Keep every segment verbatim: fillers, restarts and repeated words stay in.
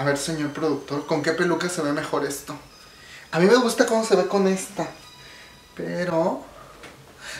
A ver, señor productor, ¿con qué peluca se ve mejor esto? A mí me gusta cómo se ve con esta. Pero...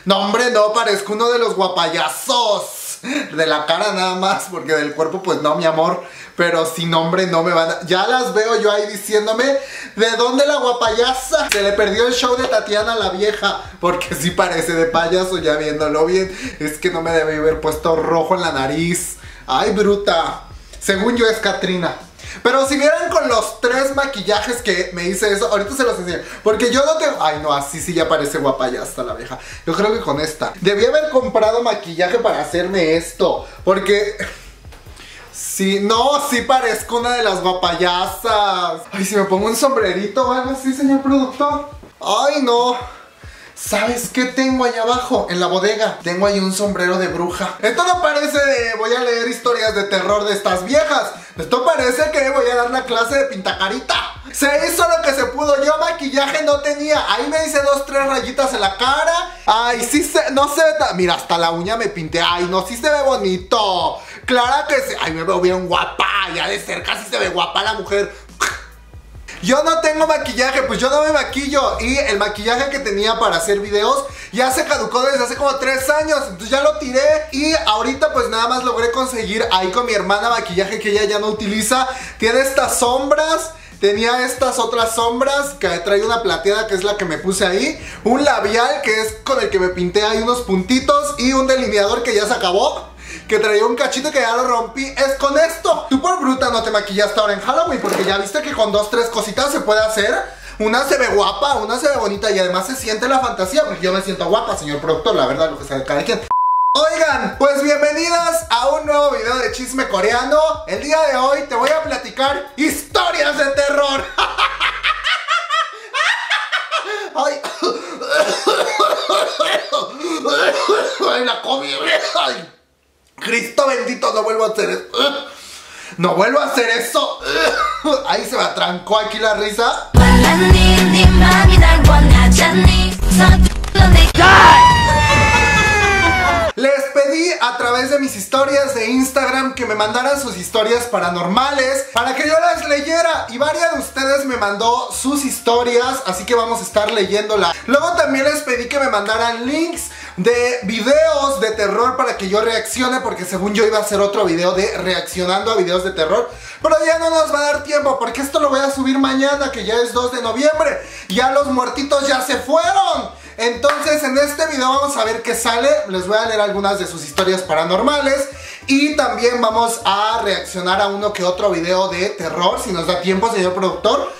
¡no, hombre, no! Parezco uno de los guapayazos. De la cara nada más, porque del cuerpo pues no, mi amor. Pero sin nombre no me van a... Ya las veo yo ahí diciéndome, ¿de dónde la guapayaza? Se le perdió el show de Tatiana la vieja, porque sí parece de payaso ya viéndolo bien. Es que no me debe haber puesto rojo en la nariz. ¡Ay, bruta! Según yo es Katrina. Pero si vieran con los tres maquillajes que me hice eso, ahorita se los enseño. Porque yo no tengo... Ay, no, así sí ya parece guapayasta la vieja. Yo creo que con esta. Debí haber comprado maquillaje para hacerme esto. Porque... sí, no, sí parezco una de las guapayasas. Ay, si me pongo un sombrerito o algo así, señor productor. Ay, no. ¿Sabes qué tengo allá abajo? En la bodega. Tengo ahí un sombrero de bruja. Esto no parece de... voy a leer historias de terror de estas viejas. Esto parece que voy a dar una clase de pintacarita. Se hizo lo que se pudo. Yo maquillaje no tenía. Ahí me hice dos, tres rayitas en la cara. Ay, sí se... no se ve tan... mira, hasta la uña me pinté. Ay, no, sí se ve bonito. Claro que sí. Ay, me veo bien guapa. Ya de cerca sí se ve guapa la mujer. Yo no tengo maquillaje, pues yo no me maquillo. Y el maquillaje que tenía para hacer videos ya se caducó desde hace como tres años. Entonces ya lo tiré. Y ahorita pues nada más logré conseguir ahí con mi hermana maquillaje que ella ya no utiliza. Tiene estas sombras. Tenía estas otras sombras, que trae una plateada que es la que me puse ahí. Un labial que es con el que me pinté ahí unos puntitos. Y un delineador que ya se acabó, que traía un cachito que ya lo rompí. Es con esto. Tú por bruta no te maquillaste ahora en Halloween, porque ya viste que con dos, tres cositas se puede hacer. Una se ve guapa, una se ve bonita, y además se siente la fantasía, porque yo me siento guapa, señor productor, la verdad, lo que sea de cada quien. Oigan, pues bienvenidas a un nuevo video de chisme coreano. El día de hoy te voy a platicar historias de terror. Ay, ay, la comida. Ay, Cristo bendito, no vuelvo a hacer eso. No vuelvo a hacer eso. Ahí se me atrancó aquí la risa. Les pedí a través de mis historias de Instagram que me mandaran sus historias paranormales para que yo las leyera, y varias de ustedes me mandó sus historias, así que vamos a estar leyéndolas. Luego también les pedí que me mandaran links de videos de terror para que yo reaccione, porque según yo iba a hacer otro video de reaccionando a videos de terror, pero ya no nos va a dar tiempo porque esto lo voy a subir mañana, que ya es dos de noviembre. Ya los muertitos ya se fueron. Entonces en este video vamos a ver qué sale. Les voy a leer algunas de sus historias paranormales y también vamos a reaccionar a uno que otro video de terror, si nos da tiempo, señor productor.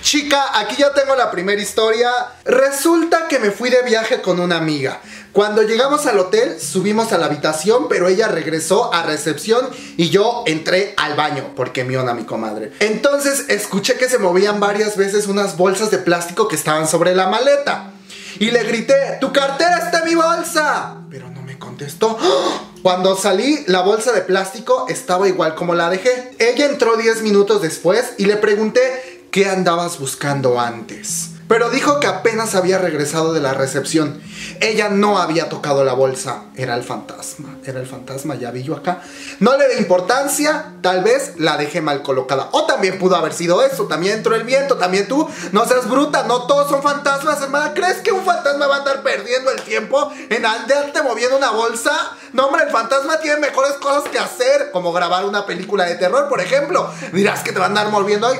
Chica, aquí ya tengo la primera historia. Resulta que me fui de viaje con una amiga. Cuando llegamos al hotel, subimos a la habitación, pero ella regresó a recepción y yo entré al baño, porque miona mi comadre. Entonces escuché que se movían varias veces unas bolsas de plástico que estaban sobre la maleta. Y le grité, ¡tu cartera está en mi bolsa! Pero no me contestó. ¡Oh! Cuando salí, la bolsa de plástico estaba igual como la dejé. Ella entró diez minutos después y le pregunté, ¿qué andabas buscando antes? Pero dijo que apenas había regresado de la recepción. Ella no había tocado la bolsa. Era el fantasma. Era el fantasma, ya vi yo acá. No le di importancia. Tal vez la dejé mal colocada. O también pudo haber sido eso. También entró el viento. También tú. No seas bruta. No todos son fantasmas, hermana. ¿Crees que un fantasma va a andar perdiendo el tiempo en andarte moviendo una bolsa? No, hombre, el fantasma tiene mejores cosas que hacer, como grabar una película de terror, por ejemplo. Dirás que te va a andar moviendo hoy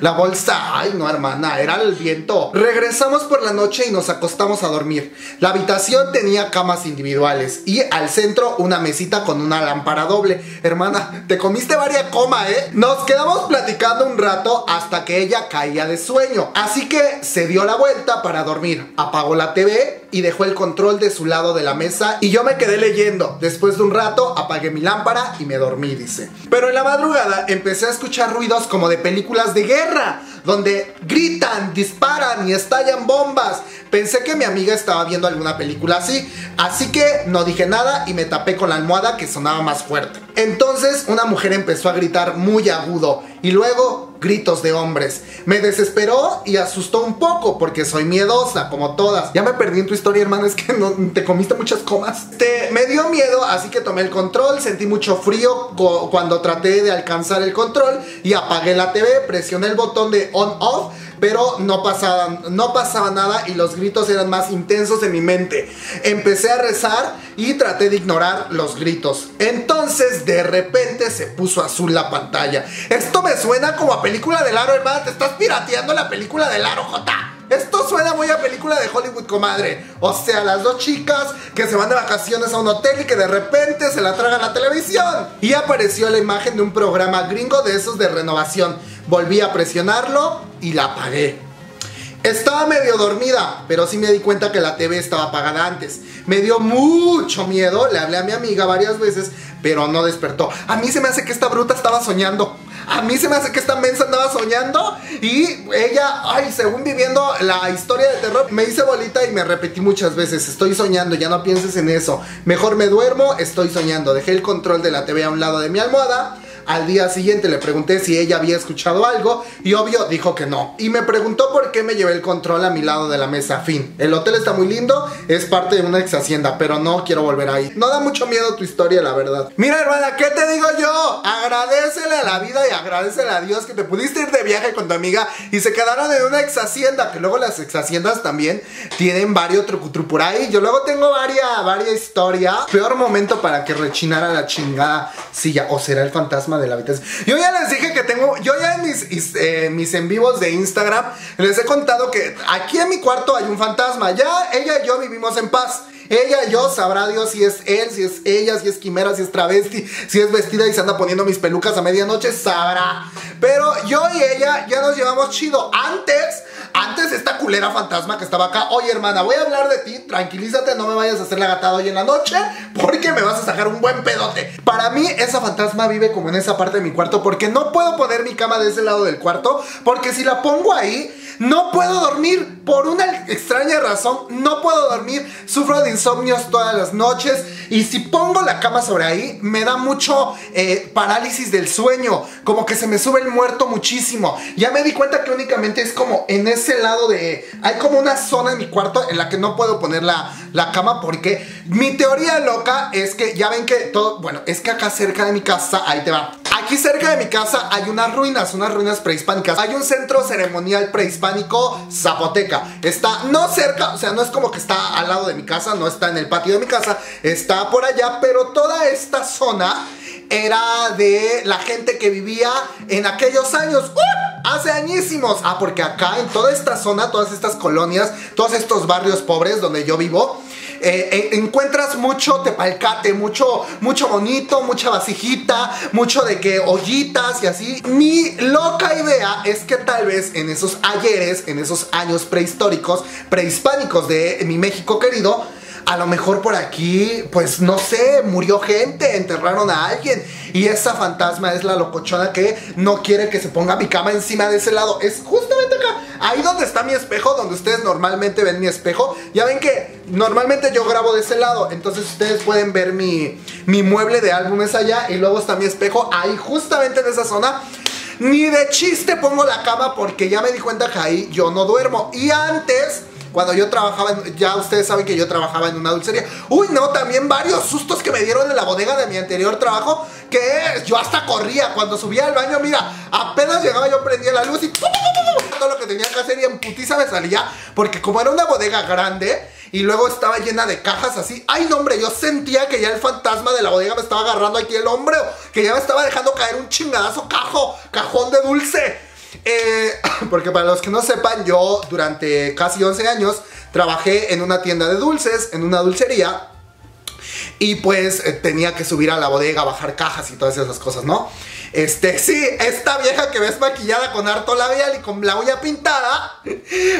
la bolsa. Ay, no, hermana, era el viento. Regresamos por la noche y nos acostamos a dormir. La habitación tenía camas individuales y al centro una mesita con una lámpara doble. Hermana, te comiste varias comas, ¿eh? Nos quedamos platicando un rato hasta que ella caía de sueño. Así que se dio la vuelta para dormir. Apagó la T V y dejó el control de su lado de la mesa y yo me quedé leyendo. Después de un rato apagué mi lámpara y me dormí, dice. Pero en la madrugada empecé a escuchar ruidos como de películas de guerra, donde gritan, disparan y estallan bombas. Pensé que mi amiga estaba viendo alguna película así, así que no dije nada y me tapé con la almohada que sonaba más fuerte. Entonces una mujer empezó a gritar muy agudo y luego gritos de hombres. Me desesperó y asustó un poco porque soy miedosa, como todas. Ya me perdí en tu historia, hermana, es que no, te comiste muchas comas. Te, me dio miedo, así que tomé el control, sentí mucho frío cuando traté de alcanzar el control y apagué la T V, presioné el botón de on-off, pero no pasaba, no pasaba nada y los gritos eran más intensos en mi mente. Empecé a rezar y traté de ignorar los gritos. Entonces, de repente, se puso azul la pantalla. Esto me suena como a película del Aro, hermana. Te estás pirateando la película del Aro, Jota. Esto suena muy a película de Hollywood, comadre. O sea, las dos chicas que se van de vacaciones a un hotel y que de repente se la tragan la televisión. Y apareció la imagen de un programa gringo de esos de renovación. Volví a presionarlo y la apagué. Estaba medio dormida, pero sí me di cuenta que la T V estaba apagada antes. Me dio mucho miedo, le hablé a mi amiga varias veces, pero no despertó. A mí se me hace que esta bruta estaba soñando. A mí se me hace que esta mensa andaba soñando. Y ella, ay, según viviendo la historia de terror, me hice bolita y me repetí muchas veces: estoy soñando, ya no pienses en eso. Mejor me duermo, estoy soñando. Dejé el control de la T V a un lado de mi almohada. Al día siguiente le pregunté si ella había escuchado algo y obvio dijo que no. Y me preguntó por qué me llevé el control a mi lado de la mesa. Fin. El hotel está muy lindo, es parte de una ex hacienda, pero no quiero volver ahí. No da mucho miedo tu historia, la verdad. Mira, hermana, ¿qué te digo yo? Agradécele a la vida y agradécele a Dios que te pudiste ir de viaje con tu amiga y se quedaron en una ex hacienda, que luego las ex haciendas también tienen varios trucutru por ahí. Yo luego tengo varias, varias historias. Peor momento para que rechinara la chingada silla, o será el fantasma de la habitación. Yo ya les dije que tengo, yo ya en mis, eh, mis en vivos de Instagram les he contado que aquí en mi cuarto hay un fantasma. Ya ella y yo vivimos en paz. Ella y yo, sabrá Dios si es él, si es ella, si es quimera, si es travesti, si es vestida y se anda poniendo mis pelucas a medianoche, sabrá. Pero yo y ella ya nos llevamos chido. Antes, antes esta culera fantasma que estaba acá, oye, hermana, voy a hablar de ti, tranquilízate, no me vayas a hacer la gatada hoy en la noche porque me vas a sacar un buen pedote. Para mí esa fantasma vive como en esa parte de mi cuarto porque no puedo poner mi cama de ese lado del cuarto porque si la pongo ahí no puedo dormir. Por una extraña razón no puedo dormir, sufro de insomnios todas las noches y si pongo la cama sobre ahí me da mucho eh, parálisis del sueño, como que se me sube el muerto muchísimo. Ya me di cuenta que únicamente es como en ese lado de, hay como una zona en mi cuarto en la que no puedo poner la, la cama porque mi teoría loca es que ya ven que todo, bueno, es que acá cerca de mi casa, ahí te va. Aquí cerca de mi casa hay unas ruinas, unas ruinas prehispánicas. Hay un centro ceremonial prehispánico zapoteca. Está no cerca, o sea, no es como que está al lado de mi casa, no está en el patio de mi casa, está por allá, pero toda esta zona era de la gente que vivía en aquellos años. ¡Uh! Hace añísimos. Ah, porque acá en toda esta zona, todas estas colonias, todos estos barrios pobres donde yo vivo, eh, eh, encuentras mucho tepalcate, mucho, mucho bonito, mucha vasijita, mucho de que ollitas y así. Mi loca idea es que tal vez en esos ayeres, en esos años prehistóricos, prehispánicos de mi México querido, a lo mejor por aquí, pues no sé, murió gente, enterraron a alguien y esa fantasma es la locochona que no quiere que se ponga mi cama encima de ese lado. Es justamente acá, ahí donde está mi espejo, donde ustedes normalmente ven mi espejo. Ya ven que normalmente yo grabo de ese lado, entonces ustedes pueden ver mi, mi mueble de álbumes allá y luego está mi espejo ahí justamente en esa zona. Ni de chiste pongo la cama porque ya me di cuenta que ahí yo no duermo. Y antes, cuando yo trabajaba, en, ya ustedes saben que yo trabajaba en una dulcería. Uy, no, también varios sustos que me dieron en la bodega de mi anterior trabajo, que yo hasta corría. Cuando subía al baño, mira, apenas llegaba yo prendía la luz y ¡pum, pum, pum, pum! Todo lo que tenía que hacer y en putiza me salía, porque como era una bodega grande y luego estaba llena de cajas así, ay no hombre, yo sentía que ya el fantasma de la bodega me estaba agarrando aquí el hombro, que ya me estaba dejando caer un chingadazo cajo, cajón de dulce. Eh, porque para los que no sepan, yo durante casi once años trabajé en una tienda de dulces, en una dulcería. Y pues eh, tenía que subir a la bodega, bajar cajas y todas esas cosas, ¿no? Este, sí, esta vieja que ves maquillada con harto labial y con la uña pintada,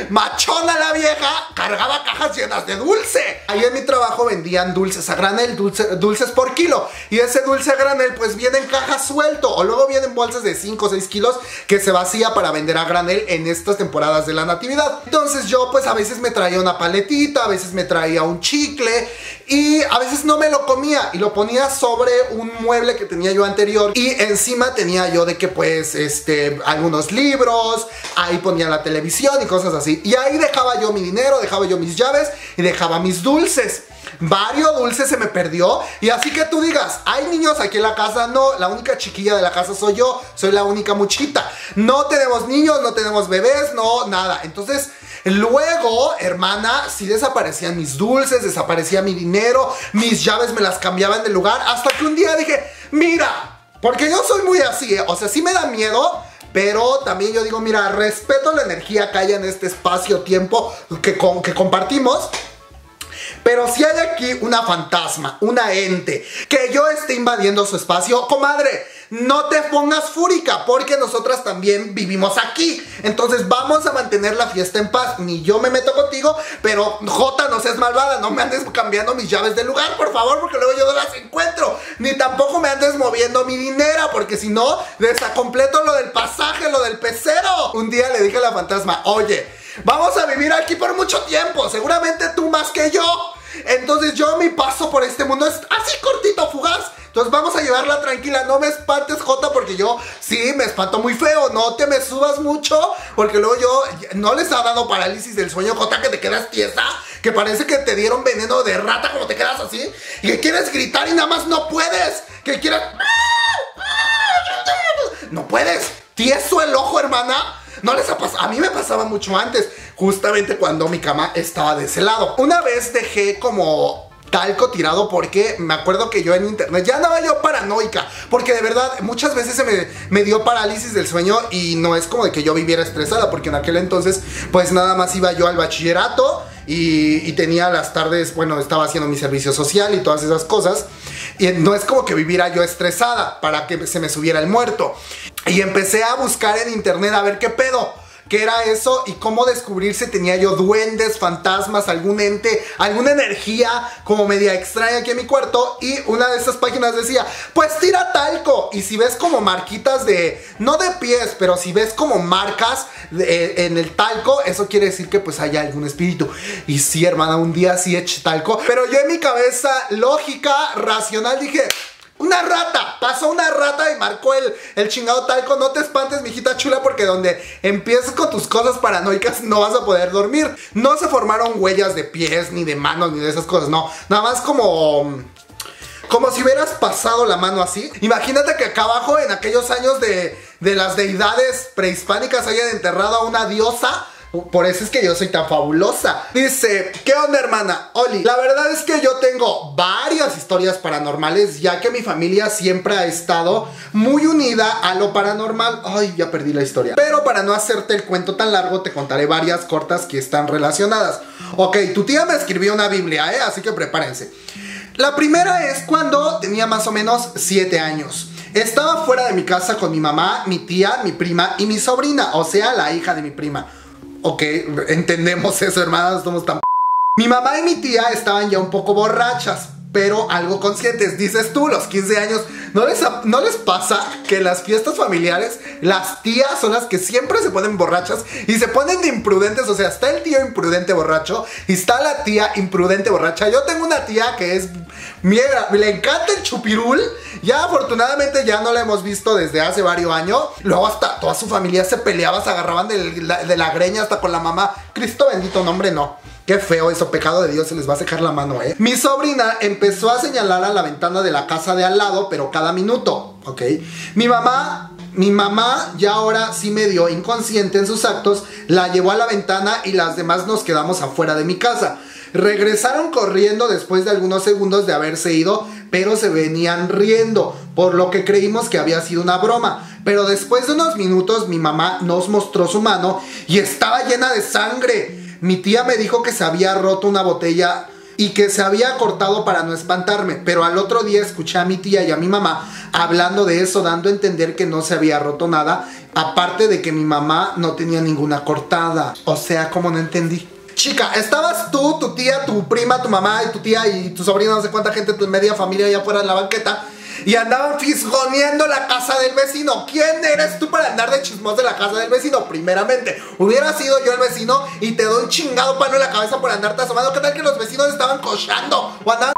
machona la vieja, cargaba cajas llenas de dulce. Ahí en mi trabajo vendían dulces a granel, dulce, dulces por kilo. Y ese dulce a granel pues viene en caja suelto o luego vienen bolsas de cinco o seis kilos que se vacía para vender a granel en estas temporadas de la Natividad. Entonces yo pues a veces me traía una paletita, a veces me traía un chicle y a veces no me lo comía y lo ponía sobre un mueble que tenía yo anterior y encima encima tenía yo de que pues este algunos libros, ahí ponía la televisión y cosas así. Y ahí dejaba yo mi dinero, dejaba yo mis llaves y dejaba mis dulces. Varios dulces se me perdió. Y así que tú digas, ¿hay niños aquí en la casa? No, la única chiquilla de la casa soy yo, soy la única muchita. No tenemos niños, no tenemos bebés, no, nada. Entonces, luego, hermana, sí desaparecían mis dulces, desaparecía mi dinero, mis llaves me las cambiaban de lugar. Hasta que un día dije, mira, porque yo soy muy así, ¿eh? O sea, sí me da miedo, pero también yo digo, mira, respeto la energía que hay en este espacio-tiempo que, con, que compartimos. Pero si hay aquí una fantasma, una ente, que yo esté invadiendo su espacio, comadre, no te pongas fúrica, porque nosotras también vivimos aquí. Entonces vamos a mantener la fiesta en paz. Ni yo me meto contigo, pero Jota, no seas malvada, no me andes cambiando mis llaves de lugar, por favor, porque luego yo no las encuentro. Ni tampoco me andes moviendo mi dinero, porque si no, desacompleto lo del pasaje, lo del pecero. Un día le dije a la fantasma, oye, vamos a vivir aquí por mucho tiempo, seguramente tú más que yo. Entonces yo mi paso por este mundo es así cortito, fugaz. Entonces vamos a llevarla tranquila, no me espantes, Jota, porque yo sí me espanto muy feo. No te me subas mucho, porque luego yo, ¿no les ha dado parálisis del sueño, Jota, que te quedas tiesa? Que parece que te dieron veneno de rata como te quedas así, y que quieres gritar y nada más no puedes. Que quieres... no puedes, tieso el ojo, hermana. No les ha pasado, a mí me pasaba mucho antes, justamente cuando mi cama estaba de ese lado. Una vez dejé como talco tirado porque me acuerdo que yo en internet ya andaba yo paranoica, porque de verdad muchas veces se me, me dio parálisis del sueño y no es como de que yo viviera estresada, porque en aquel entonces pues nada más iba yo al bachillerato y, y tenía las tardes, bueno, estaba haciendo mi servicio social y todas esas cosas. Y no es como que viviera yo estresada para que se me subiera el muerto. Y empecé a buscar en internet a ver qué pedo, qué era eso y cómo descubrir si tenía yo duendes, fantasmas, algún ente, alguna energía como media extraña aquí en mi cuarto. Y una de esas páginas decía, pues tira talco, y si ves como marquitas de, no de pies, pero si ves como marcas de, en el talco, eso quiere decir que pues hay algún espíritu. Y sí, hermana, un día sí eché talco, pero yo en mi cabeza lógica, racional, dije... una rata, pasó una rata y marcó el, el chingado talco. No te espantes, mijita chula, porque donde empieces con tus cosas paranoicas no vas a poder dormir. No se formaron huellas de pies, ni de manos, ni de esas cosas, no. Nada más como... como si hubieras pasado la mano así. Imagínate que acá abajo en aquellos años de, de las deidades prehispánicas hayan enterrado a una diosa. Por eso es que yo soy tan fabulosa. Dice, ¿qué onda, hermana? Oli, la verdad es que yo tengo varias historias paranormales, ya que mi familia siempre ha estado muy unida a lo paranormal. Ay, ya perdí la historia. Pero para no hacerte el cuento tan largo, te contaré varias cortas que están relacionadas. Ok, tu tía me escribió una Biblia, ¿eh? Así que prepárense. La primera es cuando tenía más o menos siete años. Estaba fuera de mi casa con mi mamá, mi tía, mi prima y mi sobrina, o sea, la hija de mi prima. Ok, entendemos eso, hermanas, somos tan p... Mi mamá y mi tía estaban ya un poco borrachas, pero algo conscientes. Dices tú, los quince años, ¿no les, no les pasa que en las fiestas familiares las tías son las que siempre se ponen borrachas y se ponen de imprudentes? O sea, está el tío imprudente borracho y está la tía imprudente borracha. Yo tengo una tía que es... mierda, le encanta el chupirul. Ya afortunadamente ya no la hemos visto desde hace varios años. Luego hasta toda su familia se peleaba, se agarraban de la, de la greña hasta con la mamá. Cristo bendito, nombre no. Qué feo eso, pecado de Dios, se les va a secar la mano, ¿eh? Mi sobrina empezó a señalar a la ventana de la casa de al lado, pero cada minuto, ¿ok? Mi mamá... Mi mamá ya ahora sí medio inconsciente en sus actos, la llevó a la ventana y las demás nos quedamos afuera de mi casa. Regresaron corriendo después de algunos segundos de haberse ido, pero se venían riendo, por lo que creímos que había sido una broma. Pero después de unos minutos mi mamá nos mostró su mano y estaba llena de sangre. Mi tía me dijo que se había roto una botella y que se había cortado para no espantarme, pero al otro día escuché a mi tía y a mi mamá hablando de eso, dando a entender que no se había roto nada, aparte de que mi mamá no tenía ninguna cortada. O sea, como no entendí. Chica, estabas tú, tu tía, tu prima, tu mamá y tu tía y tu sobrina, no sé cuánta gente, tu media familia allá afuera en la banqueta, y andaban fisgoneando la casa del vecino. ¿Quién eres tú para andar de chismos de la casa del vecino? Primeramente, hubiera sido yo el vecino y te doy un chingado palo en la cabeza por andarte asomando. ¿Qué tal que los vecinos estaban cochando? O andaban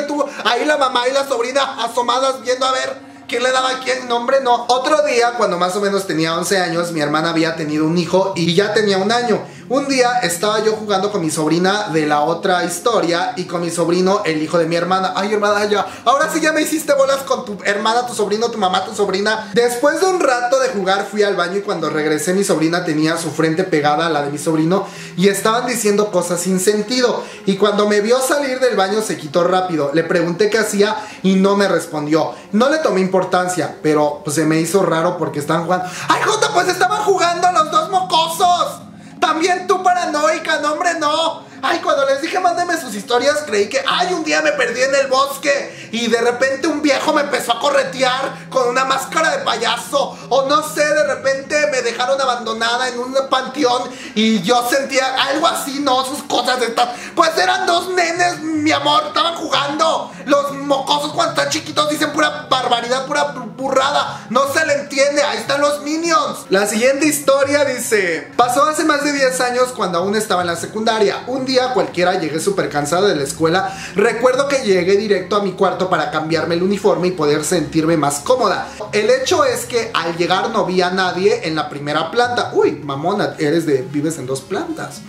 y tú, ahí la mamá y la sobrina asomadas viendo a ver ¿Quién le daba a quién? No, hombre, no. Otro día, cuando más o menos tenía once años, mi hermana había tenido un hijo y ya tenía un año. Un día estaba yo jugando con mi sobrina de la otra historia y con mi sobrino, el hijo de mi hermana. Ay, hermana, ya, ahora sí ya me hiciste bolas con tu hermana, tu sobrino, tu mamá, tu sobrina. Después de un rato de jugar fui al baño y cuando regresé mi sobrina tenía su frente pegada a la de mi sobrino y estaban diciendo cosas sin sentido. Y cuando me vio salir del baño se quitó rápido. Le pregunté qué hacía y no me respondió. No le tomé importancia, pero pues, se me hizo raro porque estaban jugando. ¡Ay, Jota, pues estaban jugando los dos mocosos! También tú paranoica, no hombre, no. Ay, cuando les dije mándeme sus historias, creí que, ay, un día me perdí en el bosque y de repente un viejo me empezó a corretear con una máscara de payaso. O no sé, de repente me dejaron abandonada en un panteón y yo sentía algo así, no, sus cosas estas. Pues eran dos nenes, mi amor, estaban jugando. Los mocosos cuando están chiquitos dicen pura barbaridad, pura burrada. No se le entiende, ahí están los Minions. La siguiente historia dice: pasó hace más de diez años cuando aún estaba en la secundaria. Un día cualquiera llegué súper cansado de la escuela. Recuerdo que llegué directo a mi cuarto para cambiarme el uniforme y poder sentirme más cómoda. El hecho es que al llegar no vi a nadie en la primera planta. Uy, mamona, eres de vives en dos plantas.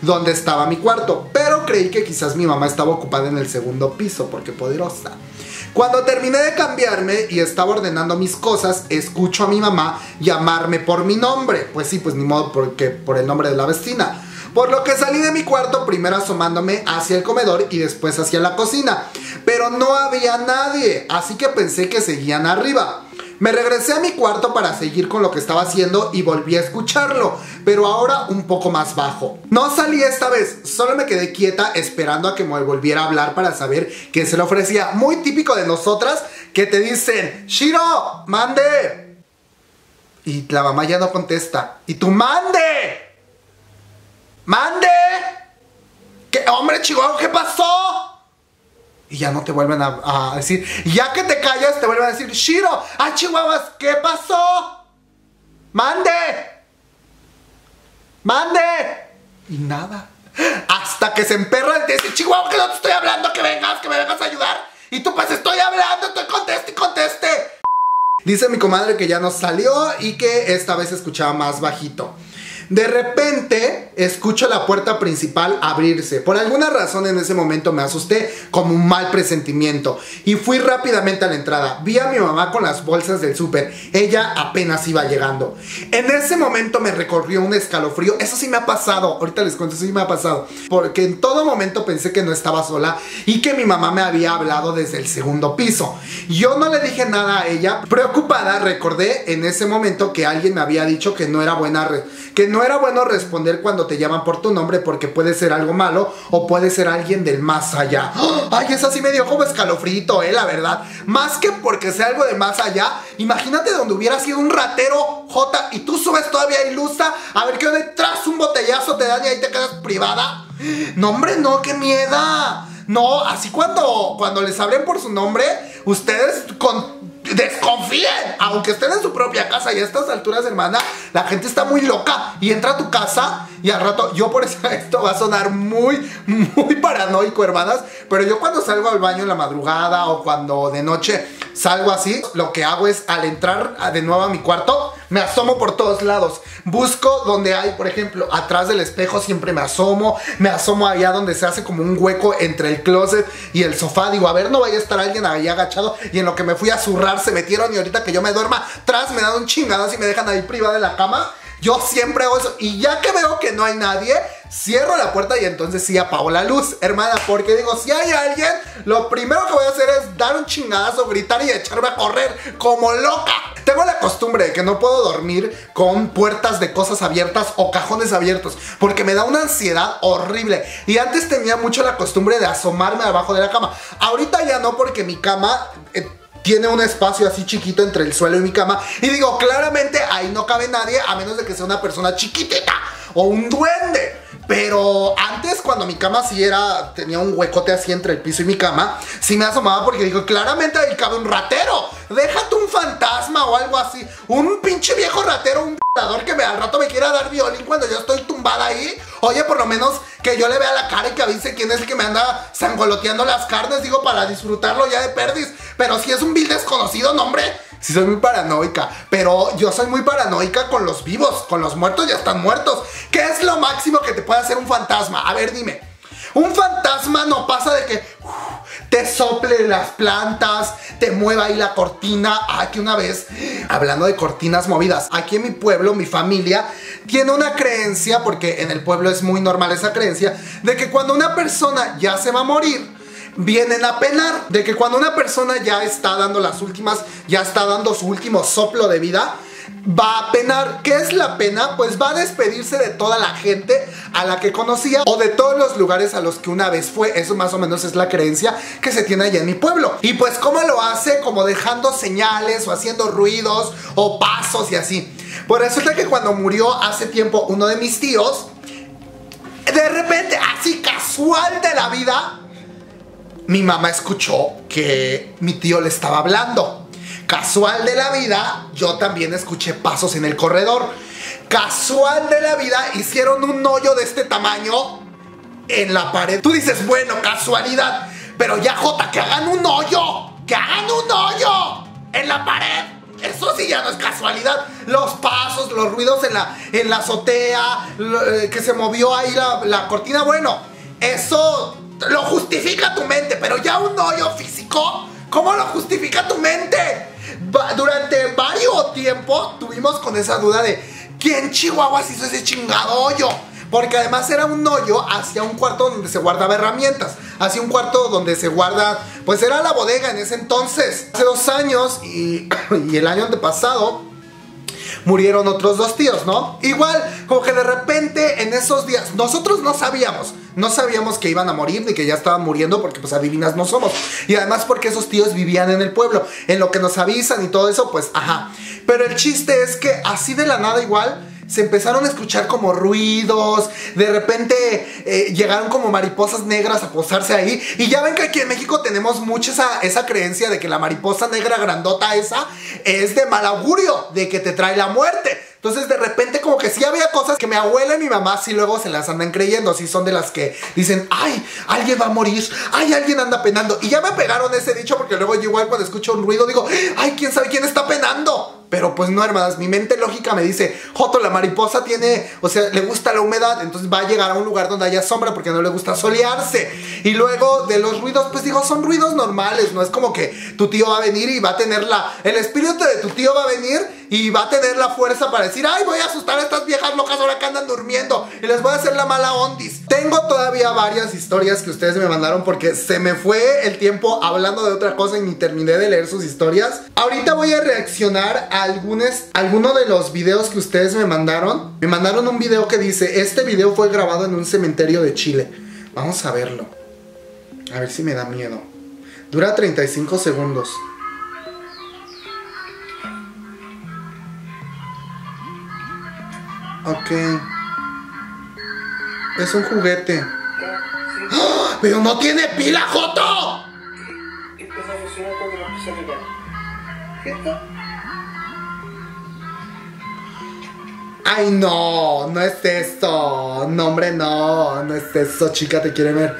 Donde estaba mi cuarto, pero creí que quizás mi mamá estaba ocupada en el segundo piso porque poderosa. Cuando terminé de cambiarme y estaba ordenando mis cosas, escucho a mi mamá llamarme por mi nombre. Pues sí, pues ni modo, porque por el nombre de la vecina. Por lo que salí de mi cuarto primero asomándome hacia el comedor y después hacia la cocina. Pero no había nadie, así que pensé que seguían arriba. Me regresé a mi cuarto para seguir con lo que estaba haciendo y volví a escucharlo, pero ahora un poco más bajo. No salí esta vez, solo me quedé quieta esperando a que me volviera a hablar para saber qué se le ofrecía. Muy típico de nosotras que te dicen, Shiro, mande. Y la mamá ya no contesta. Y tú, mande. ¡Mande! ¿Qué, hombre, chihuahua, qué pasó? Y ya no te vuelven a, a decir. Ya que te callas, te vuelven a decir, Shiro, ¡ah, chihuahuas, qué pasó! ¡Mande! ¡Mande! Y nada. Hasta que se emperran y te dicen, chihuahua, que no te estoy hablando, que vengas, que me vengas a ayudar. Y tú, pues, estoy hablando, estoy conteste y conteste. Dice mi comadre que ya no salió y que esta vez escuchaba más bajito. De repente, escucho la puerta principal abrirse. Por alguna razón en ese momento me asusté, como un mal presentimiento. Y fui rápidamente a la entrada. Vi a mi mamá con las bolsas del súper. Ella apenas iba llegando. En ese momento me recorrió un escalofrío. Eso sí me ha pasado. Ahorita les cuento, eso sí me ha pasado. Porque en todo momento pensé que no estaba sola y que mi mamá me había hablado desde el segundo piso. Yo no le dije nada a ella. Preocupada, recordé en ese momento que alguien me había dicho que no era buena re- que no era bueno responder cuando te llaman por tu nombre porque puede ser algo malo o puede ser alguien del más allá. Ay, eso sí me dio como escalofrío, eh, la verdad. Más que porque sea algo de más allá, imagínate donde hubiera sido un ratero, Jota, y tú subes todavía ilusa a ver qué detrás un botellazo te dan y ahí te quedas privada. No, hombre, no, qué miedo. No, así cuando, cuando les hablen por su nombre, ustedes con... desconfíen, aunque estén en su propia casa. Y a estas alturas, hermana, la gente está muy loca y entra a tu casa y al rato, yo por eso, esto va a sonar muy, muy paranoico, hermanas, pero yo cuando salgo al baño en la madrugada o cuando de noche salgo así, lo que hago es al entrar de nuevo a mi cuarto, me asomo por todos lados, busco donde hay, por ejemplo, atrás del espejo siempre me asomo, me asomo allá donde se hace como un hueco entre el closet y el sofá, digo, a ver, no vaya a estar alguien ahí agachado, y en lo que me fui a zurrar se metieron y ahorita que yo me duerma, tras me dan un chingadazo y me dejan ahí privada de la cama. Yo siempre hago eso, y ya que veo que no hay nadie, cierro la puerta y entonces sí apago la luz, hermana, porque digo, si hay alguien, lo primero que voy a hacer es dar un chingadazo, gritar y echarme a correr como loca. Tengo la costumbre de que no puedo dormir con puertas de cosas abiertas o cajones abiertos, porque me da una ansiedad horrible, y antes tenía mucho la costumbre de asomarme abajo de la cama. Ahorita ya no, porque mi cama... Eh, tiene un espacio así chiquito entre el suelo y mi cama. Y digo, claramente ahí no cabe nadie a menos de que sea una persona chiquitita o un duende. Pero antes, cuando mi cama sí era, tenía un huecote así entre el piso y mi cama, sí me asomaba porque digo, claramente ahí cabe un ratero. Déjate un fantasma o algo así. Un pinche viejo ratero, un violador que me, al rato me quiera dar violín cuando yo estoy tumbada ahí. Oye, por lo menos que yo le vea la cara y que avise quién es el que me anda sangoloteando las carnes, digo, para disfrutarlo ya de perdiz. Pero si es un vil desconocido, no, hombre. Sí soy muy paranoica, pero yo soy muy paranoica con los vivos, con los muertos ya están muertos. ¿Qué es lo máximo que te puede hacer un fantasma? A ver, dime. Un fantasma no pasa de que uh, te sople las plantas, te mueva ahí la cortina. Ah, que una vez, hablando de cortinas movidas, aquí en mi pueblo, mi familia tiene una creencia, porque en el pueblo es muy normal esa creencia, de que cuando una persona ya se va a morir, vienen a penar. De que cuando una persona ya está dando las últimas, ya está dando su último soplo de vida, va a penar. ¿Qué es la pena? Pues va a despedirse de toda la gente a la que conocía o de todos los lugares a los que una vez fue. Eso más o menos es la creencia que se tiene allá en mi pueblo. Y pues ¿cómo lo hace? Como dejando señales o haciendo ruidos o pasos y así. Pues resulta que cuando murió hace tiempo uno de mis tíos, de repente, así casual de la vida, mi mamá escuchó que mi tío le estaba hablando. Casual de la vida, yo también escuché pasos en el corredor. Casual de la vida, hicieron un hoyo de este tamaño en la pared. Tú dices, bueno, casualidad, pero ya, Jota, que hagan un hoyo, que hagan un hoyo en la pared. Eso sí ya no es casualidad. Los pasos, los ruidos en la, en la azotea, que se movió ahí la, la cortina, bueno, eso lo justifica tu mente, pero ya un hoyo físico, ¿cómo lo justifica tu mente? Va, durante varios tiempo tuvimos con esa duda de ¿quién chihuahuas hizo ese chingado hoyo? Porque además era un hoyo hacia un cuarto donde se guardaba herramientas, hacia un cuarto donde se guarda, pues era la bodega en ese entonces. Hace dos años y, y el año antepasado murieron otros dos tíos, ¿no? Igual, como que de repente en esos días, nosotros no sabíamos, no sabíamos que iban a morir ni que ya estaban muriendo, porque pues adivinas no somos. Y además porque esos tíos vivían en el pueblo, en lo que nos avisan y todo eso, pues ajá. Pero el chiste es que así de la nada igual se empezaron a escuchar como ruidos. De repente eh, llegaron como mariposas negras a posarse ahí. Y ya ven que aquí en México tenemos mucho esa, esa creencia de que la mariposa negra grandota esa es de mal augurio, de que te trae la muerte. Entonces de repente como que sí había cosas que mi abuela y mi mamá sí luego se las andan creyendo. Sí son de las que dicen, ay, alguien va a morir, ay, alguien anda penando. Y ya me pegaron ese dicho porque luego yo igual cuando escucho un ruido digo, ay, quién sabe quién está penando. Pero pues no, hermanas, mi mente lógica me dice, Joto, la mariposa tiene, o sea, le gusta la humedad, entonces va a llegar a un lugar donde haya sombra porque no le gusta solearse. Y luego de los ruidos, pues digo, son ruidos normales, no es como que tu tío va a venir y va a tener la, el espíritu de tu tío va a venir y va a tener la fuerza para decir, ay, voy a asustar a estas viejas locas ahora que andan durmiendo y les voy a hacer la mala ondis. Tengo todavía varias historias que ustedes me mandaron porque se me fue el tiempo hablando de otra cosa y ni terminé de leer sus historias. Ahorita voy a reaccionar a Algunos, alguno de los videos que ustedes me mandaron. Me mandaron un video que dice, este video fue grabado en un cementerio de Chile. Vamos a verlo. A ver si me da miedo. Dura treinta y cinco segundos. Ok. Es un juguete. ¡Oh! ¡Pero no tiene pila, Joto! Ay, no, no es esto. No, hombre, no, no es eso. Chica, te quiere ver.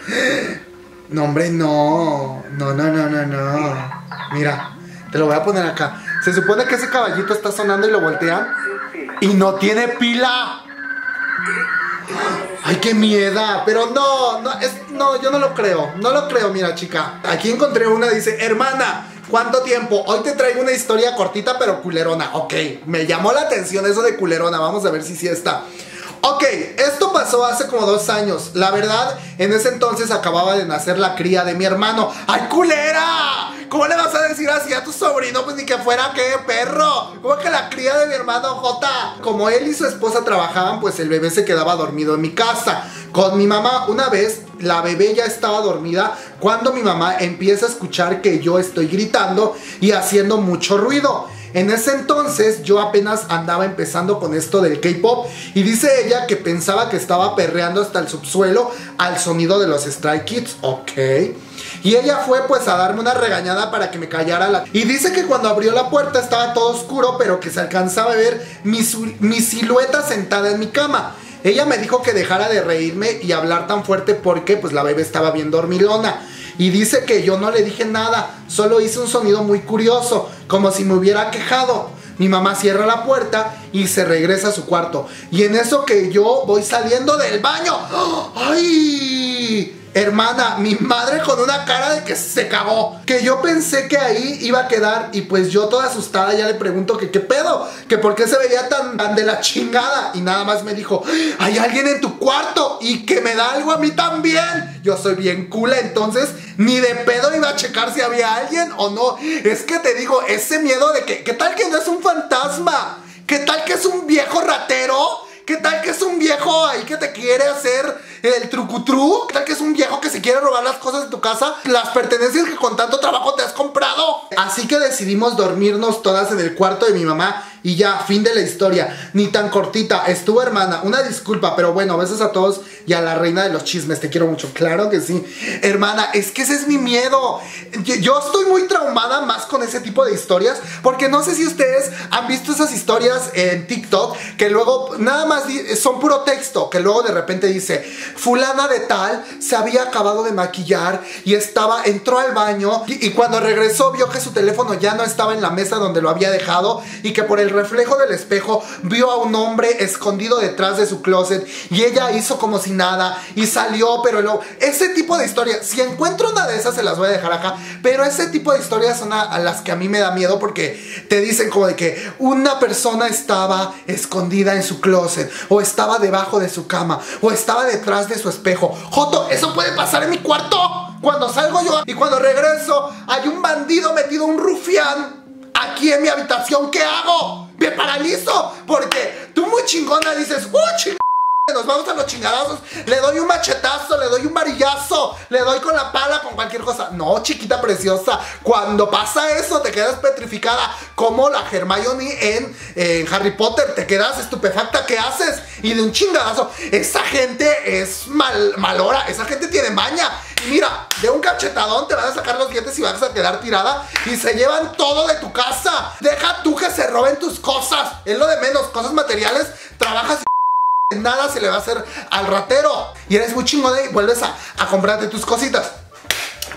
No, hombre, no. No, no, no, no, no. Mira, te lo voy a poner acá. Se supone que ese caballito está sonando y lo voltean y no tiene pila. Ay, qué mierda. Pero no, no, es, no, yo no lo creo. No lo creo, mira, chica. Aquí encontré una, dice, hermana, ¿cuánto tiempo? Hoy te traigo una historia cortita pero culerona. Ok, me llamó la atención eso de culerona. Vamos a ver si sí está. Ok, esto pasó hace como dos años. La verdad, en ese entonces acababa de nacer la cría de mi hermano. ¡Ay, culera! ¿Cómo le vas a decir así a tu sobrino? Pues ni que fuera, ¿qué, perro? ¿Cómo que la cría de mi hermano Jota? Como él y su esposa trabajaban, pues el bebé se quedaba dormido en mi casa. Con mi mamá, una vez, la bebé ya estaba dormida cuando mi mamá empieza a escuchar que yo estoy gritando y haciendo mucho ruido. En ese entonces yo apenas andaba empezando con esto del K-pop, y dice ella que pensaba que estaba perreando hasta el subsuelo al sonido de los Stray Kids. Ok. Y ella fue pues a darme una regañada para que me callara la... Y dice que cuando abrió la puerta estaba todo oscuro, pero que se alcanzaba a ver mi, mi silueta sentada en mi cama. Ella me dijo que dejara de reírme y hablar tan fuerte porque pues la bebé estaba bien dormilona. Y dice que yo no le dije nada, solo hice un sonido muy curioso, como si me hubiera quejado. Mi mamá cierra la puerta y se regresa a su cuarto. Y en eso que yo voy saliendo del baño. ¡Ay! Hermana, mi madre con una cara de que se cagó. Que yo pensé que ahí iba a quedar. Y pues yo toda asustada ya le pregunto que qué pedo, que por qué se veía tan, tan de la chingada. Y nada más me dijo, hay alguien en tu cuarto y que me da algo a mí también. Yo soy bien cool, entonces ni de pedo iba a checar si había alguien o no. Es que te digo, ese miedo de que, ¿qué tal que no es un fantasma? ¿Qué tal que es un viejo ratero? ¿Qué tal que es un viejo ahí que te quiere hacer el trucutru? ¿Qué tal que es un viejo que se quiere robar las cosas de tu casa? Las pertenencias que con tanto trabajo te has comprado. Así que decidimos dormirnos todas en el cuarto de mi mamá. Y ya, fin de la historia. Ni tan cortita. Estuvo, hermana. Una disculpa, pero bueno, besos a todos y a la reina de los chismes. Te quiero mucho. Claro que sí. Hermana, es que ese es mi miedo. Yo estoy muy traumada más con ese tipo de historias, porque no sé si ustedes han visto esas historias en TikTok que luego nada más son puro texto, que luego de repente dice, fulana de tal se había acabado de maquillar y estaba, entró al baño y, y cuando regresó vio que su teléfono ya no estaba en la mesa donde lo había dejado y que por el reflejo del espejo vio a un hombre escondido detrás de su closet y ella hizo como si nada y salió, pero luego, ese tipo de historias, si encuentro una de esas se las voy a dejar acá, pero ese tipo de historias son a, a las que a mí me da miedo porque te dicen como de que una persona estaba escondida en su closet o estaba debajo de su cama o estaba detrás de su espejo. Joto, eso puede pasar en mi cuarto. Cuando salgo yo y cuando regreso hay un bandido metido, un rufián aquí en mi habitación, ¿qué hago? Me paralizo, porque tú muy chingona dices, ¡uh, chingona! Nos vamos a los chingadazos, le doy un machetazo, le doy un varillazo, le doy con la pala, con cualquier cosa. No, chiquita preciosa, cuando pasa eso te quedas petrificada, como la Hermione en, en Harry Potter, te quedas estupefacta, ¿qué haces? Y de un chingadazo, esa gente es mal, malora, esa gente tiene maña. Mira, de un cachetadón te van a sacar los dientes y vas a quedar tirada y se llevan todo de tu casa. Deja tú que se roben tus cosas, es lo de menos, cosas materiales, trabajas y nada se le va a hacer al ratero. Y eres muy chingón y vuelves a, a comprarte tus cositas.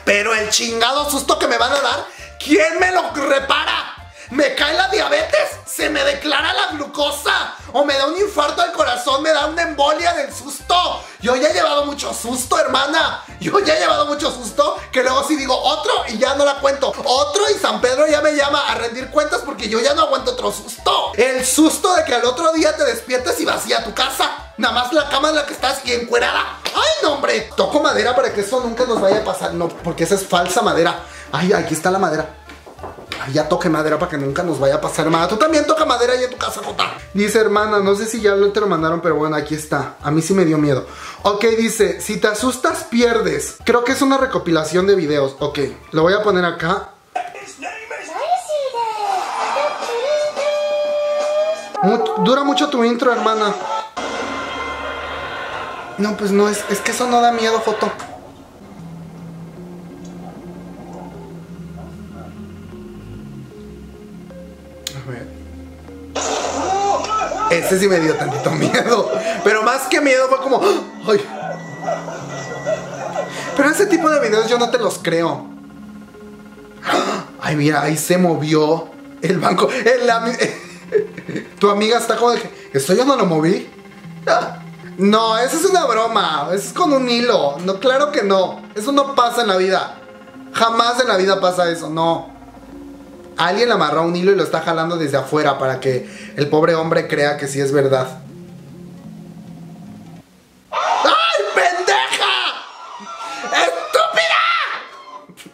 Pero el chingado susto que me van a dar, ¿quién me lo repara? Me cae la diabetes, se me declara la glucosa, o me da un infarto al corazón, me da una embolia del susto. Yo ya he llevado mucho susto, hermana. Yo ya he llevado mucho susto, que luego sí digo otro y ya no la cuento. Otro y San Pedro ya me llama a rendir cuentas porque yo ya no aguanto otro susto. El susto de que al otro día te despiertes y vacía tu casa. Nada más la cama en la que estás y encuerada. ¡Ay, no, hombre! Toco madera para que eso nunca nos vaya a pasar. No, porque esa es falsa madera. Ay, aquí está la madera. Ya toque madera para que nunca nos vaya a pasar nada. Tú también toca madera ahí en tu casa, Jota. Dice, hermana, no sé si ya te lo mandaron, pero bueno, aquí está. A mí sí me dio miedo. Ok, dice, si te asustas, pierdes. Creo que es una recopilación de videos. Ok, lo voy a poner acá. Dura mucho tu intro, hermana. No, pues no, es, es que eso no da miedo, Joto. Este sí me dio tantito miedo, pero más que miedo fue como... ¡Ay! Pero ese tipo de videos yo no te los creo. Ay, mira, ahí se movió el banco. El, la, tu amiga está como de que... ¿Esto yo no lo moví? No, eso es una broma. Eso es con un hilo. No, claro que no. Eso no pasa en la vida. Jamás en la vida pasa eso, no. Alguien amarró un hilo y lo está jalando desde afuera para que el pobre hombre crea que sí es verdad. ¡Ay, pendeja!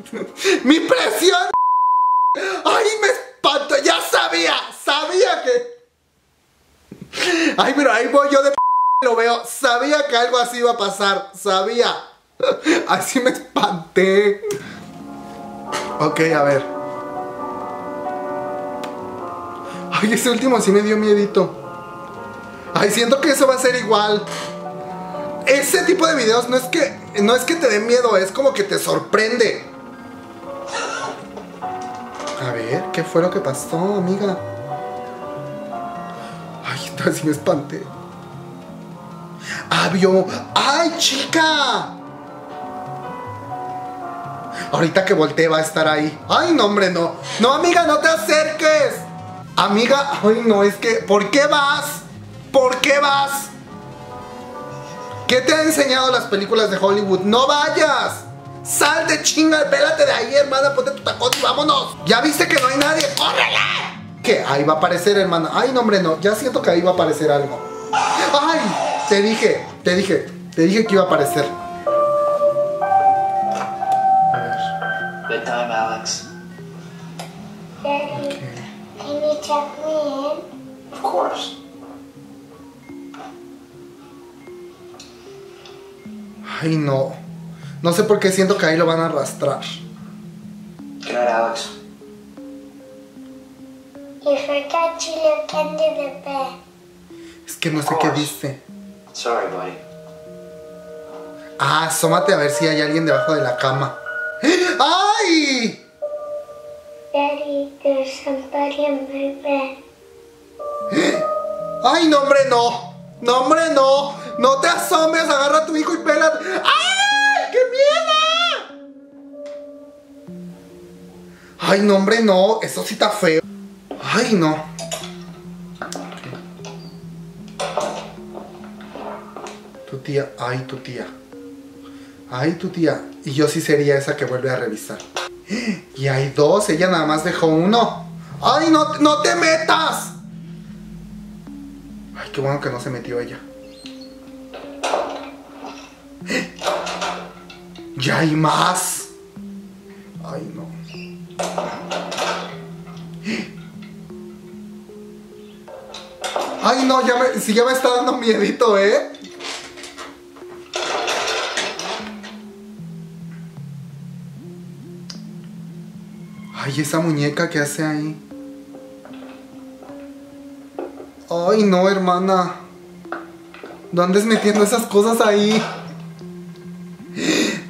¡Estúpida! ¡Mi presión! ¡Ay, me espanto! ¡Ya sabía! ¡Sabía que...! ¡Ay, pero ahí voy yo de p***! Lo veo. Sabía que algo así iba a pasar. Sabía. Así me espanté. Ok, a ver. Ay, ese último sí me dio miedito. Ay, siento que eso va a ser igual. Ese tipo de videos no es que, no es que te dé miedo, es como que te sorprende. A ver, ¿qué fue lo que pasó, amiga? Ay, entonces sí me espanté. ¡Ah, vio! ¡Ay, chica! Ahorita que voltee va a estar ahí. ¡Ay, no, hombre, no! ¡No, amiga, no te acerques! Amiga, ay, no, es que... ¿Por qué vas? ¿Por qué vas? ¿Qué te han enseñado las películas de Hollywood? ¡No vayas! ¡Salte, chinga! ¡Vélate de ahí, hermana! ¡Ponte tu tacón y vámonos! ¡Ya viste que no hay nadie! ¡Córrele! ¿Qué? Ahí va a aparecer, hermana. ¡Ay, no, hombre, no! Ya siento que ahí va a aparecer algo. ¡Ay! Te dije, te dije, te dije que iba a aparecer. A ver. Good time, Alex. Daddy, okay. Can you check me in? Of course. Ay, no. No sé por qué siento que ahí lo van a arrastrar. Good night, Alex. You forgot to look under the bed. Es que no sé qué dice. Sorry, buddy. Ah, asómate a ver si hay alguien debajo de la cama. ¡Ay! Daddy, there's somebody in my bed. ¡Ay, no, hombre, no! ¡No, hombre, no! ¡No te asomes! ¡Agarra a tu hijo y pela! ¡Ay! ¡Qué miedo! ¡Ay, no, hombre, no! Eso sí está feo. ¡Ay, no! Tu tía, ay, tu tía. Ay, tu tía. Y yo sí sería esa que vuelve a revisar. Y hay dos, ella nada más dejó uno. ¡Ay, no, no te metas! Ay, qué bueno que no se metió ella. ¡Ya hay más! Ay, no. Ay, no, ya me, si ya me está dando miedito, ¿eh? Ay, esa muñeca que hace ahí. Ay, no, hermana. No andes metiendo esas cosas ahí.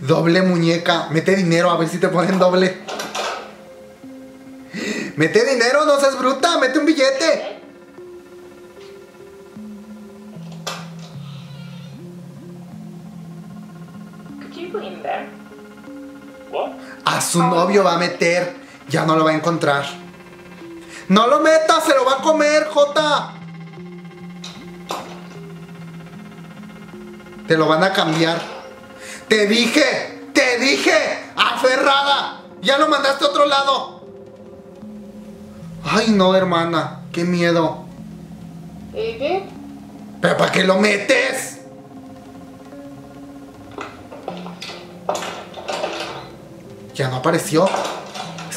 Doble muñeca. Mete dinero, a ver si te ponen doble. Mete dinero, no seas bruta. Mete un billete. A su novio va a meter. Ya no lo va a encontrar. ¡No lo metas! ¡Se lo va a comer, Jota! Te lo van a cambiar. ¡Te dije! ¡Te dije! ¡Aferrada! ¡Ya lo mandaste a otro lado! ¡Ay, no, hermana! ¡Qué miedo! ¿Baby? ¿Pero para qué lo metes? Ya no apareció.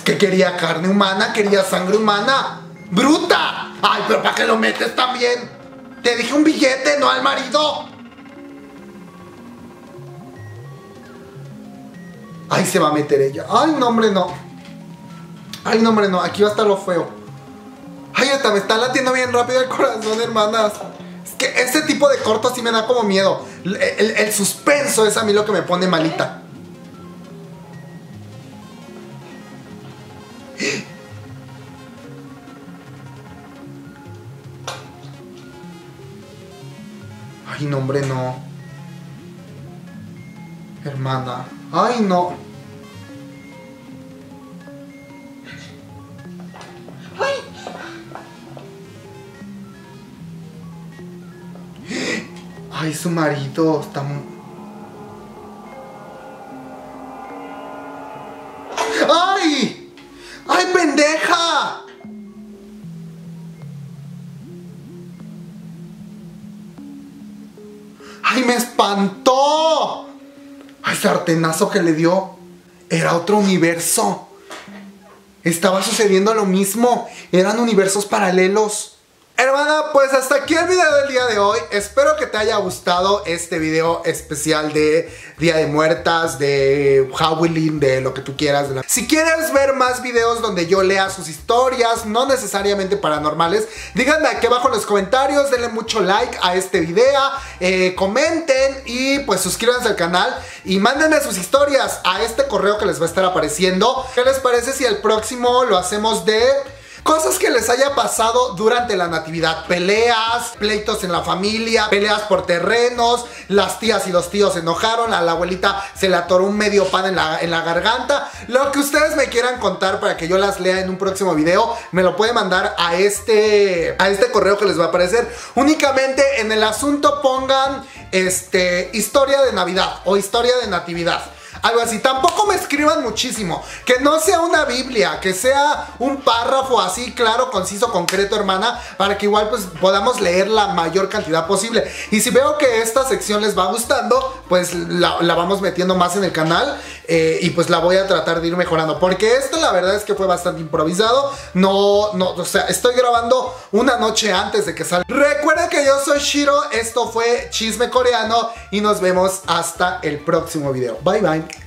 Que quería carne humana, quería sangre humana. ¡Bruta! ¡Ay, pero para qué lo metes también! ¡Te dije un billete, no al marido! ¡Ay, se va a meter ella! ¡Ay, no, hombre, no! ¡Ay, no, hombre, no! Aquí va a estar lo feo. ¡Ay, hasta me está latiendo bien rápido el corazón, hermanas! Es que ese tipo de cortos sí me da como miedo. El, el, el suspenso es a mí lo que me pone malita. Ay, no, hombre, no. Hermana. Ay, no. Ay, Ay su marido está muy... ¡Ay! ¡Ay, pendeja! ¡Ay, me espantó! ¡Ay, sartenazo que le dio! Era otro universo. Estaba sucediendo lo mismo. Eran universos paralelos. Hermana, pues hasta aquí el video del día de hoy. Espero que te haya gustado este video especial de Día de Muertas, de Halloween, de lo que tú quieras. Si quieres ver más videos donde yo lea sus historias, no necesariamente paranormales, díganme aquí abajo en los comentarios, denle mucho like a este video, eh, comenten y pues suscríbanse al canal y mándenme sus historias a este correo que les va a estar apareciendo. ¿Qué les parece si el próximo lo hacemos de cosas que les haya pasado durante la Natividad? Peleas, pleitos en la familia, peleas por terrenos, las tías y los tíos se enojaron, a la abuelita se le atoró un medio pan en la, en la garganta. Lo que ustedes me quieran contar para que yo las lea en un próximo video, me lo pueden mandar a este, a este correo que les va a aparecer. Únicamente en el asunto pongan este, historia de Navidad o historia de Natividad. Algo así, tampoco me escriban muchísimo. Que no sea una Biblia, que sea un párrafo así, claro, conciso, concreto, hermana, para que igual pues podamos leer la mayor cantidad posible. Y si veo que esta sección les va gustando, pues la, la vamos metiendo más en el canal, eh, y pues la voy a tratar de ir mejorando, porque esto la verdad es que fue bastante improvisado. No, no, o sea, estoy grabando una noche antes de que salga. Recuerda que yo soy Shiro, esto fue Chisme Coreano y nos vemos hasta el próximo video. Bye bye.